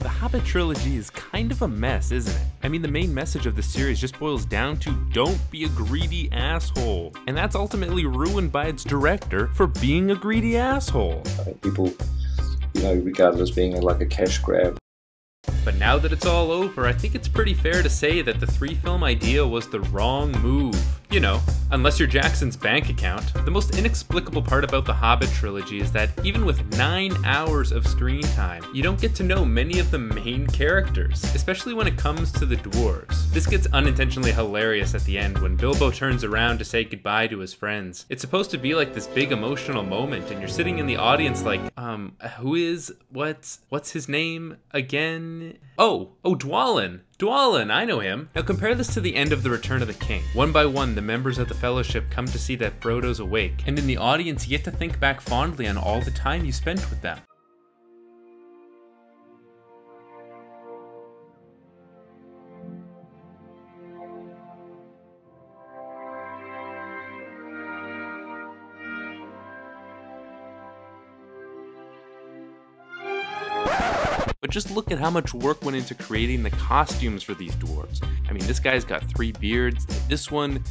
The Hobbit trilogy is kind of a mess, isn't it? I mean, the main message of the series just boils down to don't be a greedy asshole. And that's ultimately ruined by its director for being a greedy asshole. I think people, regard it as being like a cash grab. But now that it's all over, I think it's pretty fair to say that the three-film idea was the wrong move. Unless you're Jackson's bank account. The most inexplicable part about the Hobbit trilogy is that even with 9 hours of screen time, you don't get to know many of the main characters, especially when it comes to the dwarves. This gets unintentionally hilarious at the end when Bilbo turns around to say goodbye to his friends. It's supposed to be like this big emotional moment and you're sitting in the audience like, what's his name again? Oh, Dwalin. Dwalin, I know him. Now compare this to the end of The Return of the King. One by one, the members of the Fellowship come to see that Frodo's awake, and in the audience, you get to think back fondly on all the time you spent with them. But just look at how much work went into creating the costumes for these dwarves. I mean, this guy's got 3 beards, this one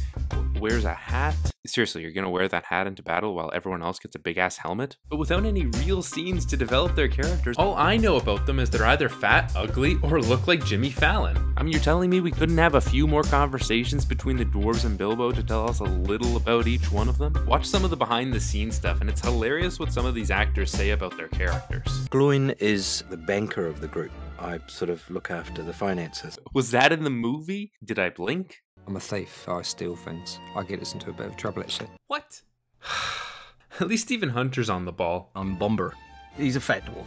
wears a hat. Seriously, you're gonna wear that hat into battle while everyone else gets a big ass helmet? But without any real scenes to develop their characters, all I know about them is they're either fat, ugly, or look like Jimmy Fallon. I mean, you're telling me we couldn't have a few more conversations between the dwarves and Bilbo to tell us a little about each one of them? Watch some of the behind the scenes stuff, and it's hilarious what some of these actors say about their characters. Gloin is the banker of the group. I sort of look after the finances. Was that in the movie? Did I blink? I'm a thief, I steal things. I get us into a bit of trouble actually. What? At least Stephen Hunter's on the ball. I'm Bomber. He's a fat dwarf,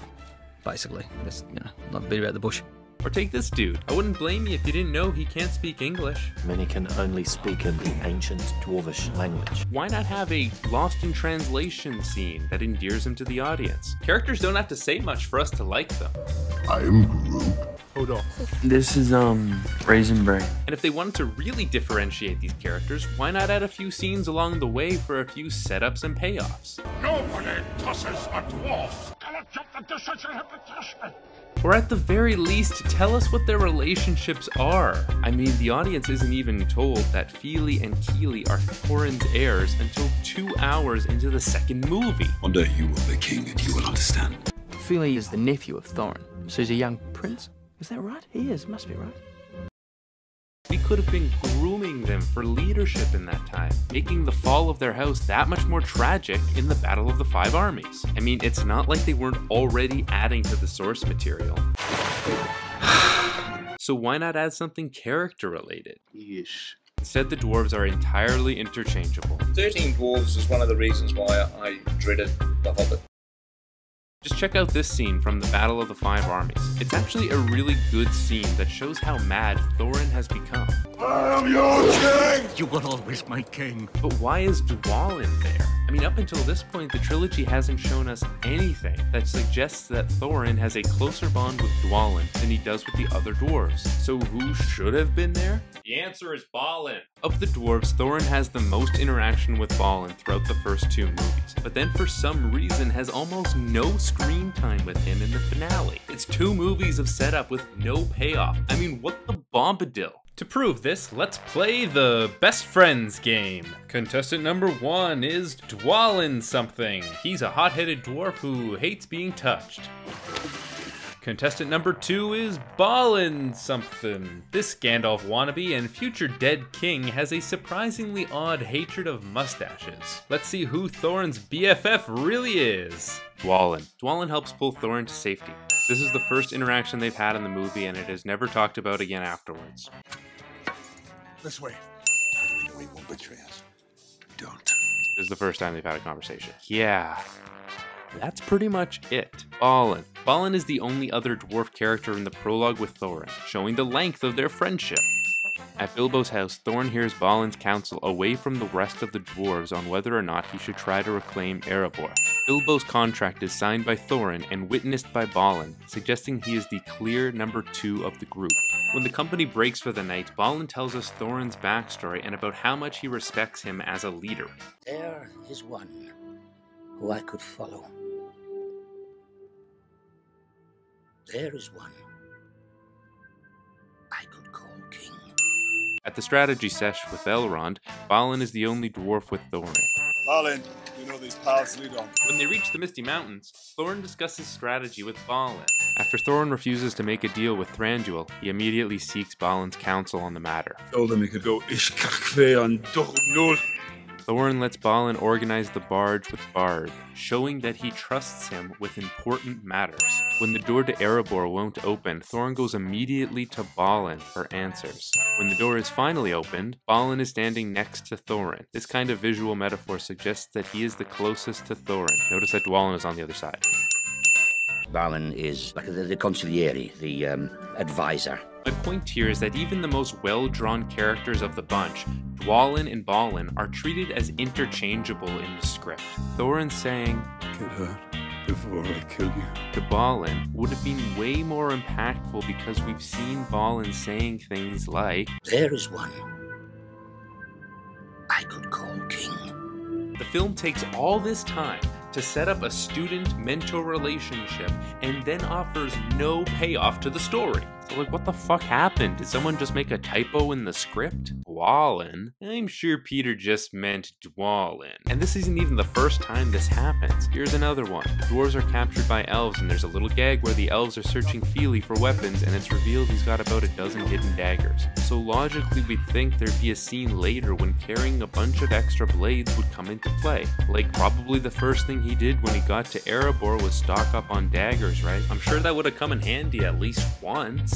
basically. That's, not beat about the bush. Or take this dude. I wouldn't blame you if you didn't know he can't speak English. Many can only speak in the ancient dwarvish language. Why not have a lost in translation scene that endears him to the audience? Characters don't have to say much for us to like them. I am Groot. Hold on. This is, Raisin Bray. And if they wanted to really differentiate these characters, why not add a few scenes along the way for a few setups and payoffs? Nobody tosses a dwarf! Or at the very least, tell us what their relationships are. I mean, the audience isn't even told that Feely and Keely are Thorin's heirs until 2 hours into the second movie. One day you will be king and you will understand. Feely is the nephew of Thorin, so he's a young prince. Is that right? He is, must be right. We could have been grooming them for leadership in that time, making the fall of their house that much more tragic in the Battle of the Five Armies. I mean, it's not like they weren't already adding to the source material. So why not add something character related? Yeesh. Instead, the dwarves are entirely interchangeable. 13 dwarves is one of the reasons why I dreaded The Hobbit. Just check out this scene from the Battle of the Five Armies. It's actually a really good scene that shows how mad Thorin has become. I am your king! You were always my king. But why is Dwalin there? I mean, up until this point, the trilogy hasn't shown us anything that suggests that Thorin has a closer bond with Dwalin than he does with the other dwarves. So who should have been there? The answer is Balin. Of the dwarves, Thorin has the most interaction with Balin throughout the first 2 movies, but then for some reason has almost no screen time with him in the finale. It's 2 movies of setup with no payoff. I mean, what the bombadil? To prove this, let's play the best friends game. Contestant number 1 is Dwalin something. He's a hot-headed dwarf who hates being touched. Contestant number 2 is Balin something. This Gandalf wannabe and future dead king has a surprisingly odd hatred of mustaches. Let's see who Thorin's BFF really is. Dwalin. Dwalin helps pull Thorin to safety. This is the first interaction they've had in the movie and it is never talked about again afterwards. This way. How do we know he won't betray us? Don't. This is the first time they've had a conversation. Yeah. That's pretty much it. Balin. Balin is the only other dwarf character in the prologue with Thorin, showing the length of their friendship. At Bilbo's house, Thorin hears Balin's counsel away from the rest of the dwarves on whether or not he should try to reclaim Erebor. Bilbo's contract is signed by Thorin and witnessed by Balin, suggesting he is the clear number 2 of the group. When the company breaks for the night, Balin tells us Thorin's backstory and about how much he respects him as a leader. There is one who I could follow. There is one At the strategy sesh with Elrond, Balin is the only dwarf with Thorin. Balin, you know these paths lead on. When they reach the Misty Mountains, Thorin discusses strategy with Balin. After Thorin refuses to make a deal with Thranduil, he immediately seeks Balin's counsel on the matter. Told him he could go Ishkakve on Dochumnul. Thorin lets Balin organize the barge with Bard, showing that he trusts him with important matters. When the door to Erebor won't open, Thorin goes immediately to Balin for answers. When the door is finally opened, Balin is standing next to Thorin. This kind of visual metaphor suggests that he is the closest to Thorin. Notice that Dwalin is on the other side. Balin is like the consigliere, the advisor. My point here is that even the most well-drawn characters of the bunch, Dwalin and Balin, are treated as interchangeable in the script. Thorin saying, "Kill her before I kill you," to Balin would have been way more impactful because we've seen Balin saying things like, "There is one I could call king." The film takes all this time to set up a student-mentor relationship and then offers no payoff to the story. So like, what the fuck happened? Did someone just make a typo in the script? Dwalin? I'm sure Peter just meant Dwalin. And this isn't even the first time this happens. Here's another one. Dwarves are captured by elves, and there's a little gag where the elves are searching Feely for weapons, and it's revealed he's got about a dozen hidden daggers. So logically, we'd think there'd be a scene later when carrying a bunch of extra blades would come into play. Like, probably the first thing he did when he got to Erebor was stock up on daggers, right? I'm sure that would have come in handy at least once.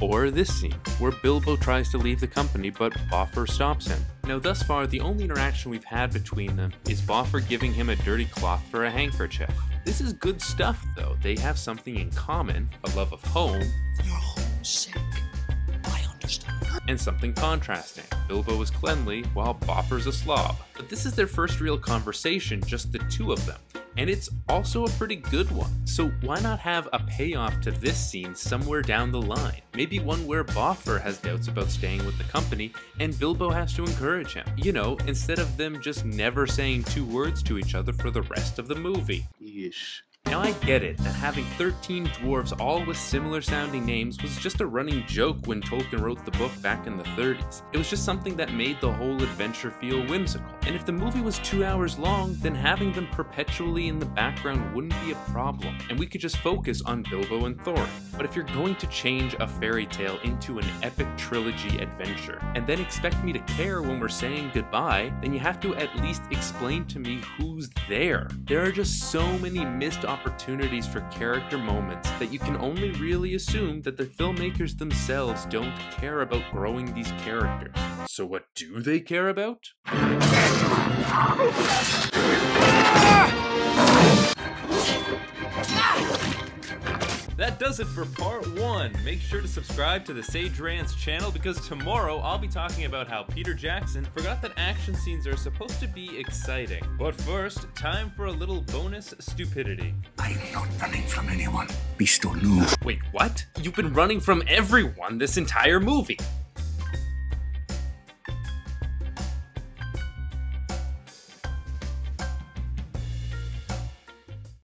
Or this scene, where Bilbo tries to leave the company, but Boffer stops him. Now thus far, the only interaction we've had between them is Boffer giving him a dirty cloth for a handkerchief. This is good stuff though. They have something in common, a love of home. You're homesick. And something contrasting. Bilbo is cleanly, while Boffer's a slob. But this is their first real conversation, just the two of them. And it's also a pretty good one. So why not have a payoff to this scene somewhere down the line? Maybe one where Boffer has doubts about staying with the company, and Bilbo has to encourage him. You know, instead of them just never saying two words to each other for the rest of the movie. Yeesh. Now I get it, that having 13 dwarves all with similar sounding names was just a running joke when Tolkien wrote the book back in the 30s. It was just something that made the whole adventure feel whimsical. And if the movie was 2 hours long, then having them perpetually in the background wouldn't be a problem, and we could just focus on Bilbo and Thorin. But if you're going to change a fairy tale into an epic trilogy adventure, and then expect me to care when we're saying goodbye, then you have to at least explain to me who's there. There are just so many missed opportunities for character moments that you can only really assume that the filmmakers themselves don't care about growing these characters. So what do they care about? That does it for part one. Make sure to subscribe to the Sage Rance channel because tomorrow I'll be talking about how Peter Jackson forgot that action scenes are supposed to be exciting. But first, time for a little bonus stupidity. I'm not running from anyone. Be still new. Wait, what? You've been running from everyone this entire movie.